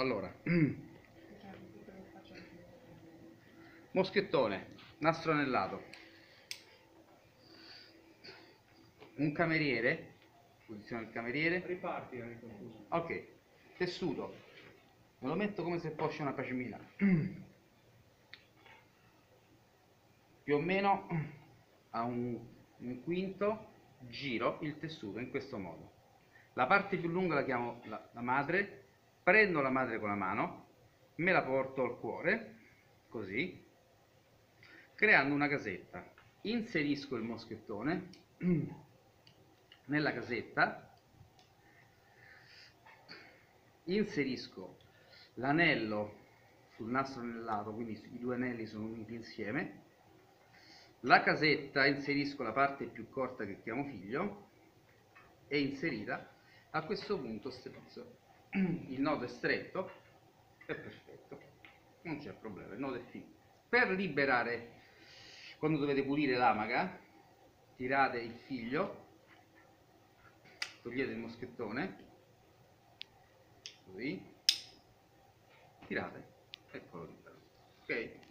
Allora, moschettone, nastro annellato, un cameriere, posizione del cameriere, riparti la ricostruzione. Ok, tessuto, me lo metto come se fosse una pashmina, più o meno a un quinto, giro il tessuto in questo modo. La parte più lunga la chiamo la madre, prendo la madre con la mano, me la porto al cuore, così, creando una casetta. Inserisco il moschettone nella casetta, inserisco l'anello sul nastro annellato, quindi i due anelli sono uniti insieme, la casetta, inserisco la parte più corta che chiamo figlio, è inserita. A questo punto il nodo è stretto, è perfetto, non c'è problema, il nodo è finito. Per liberare, quando dovete pulire l'amaca, tirate il figlio, togliete il moschettone, così, tirate, eccolo libero, ok?